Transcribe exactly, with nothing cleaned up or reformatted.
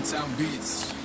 Yungtown Beats.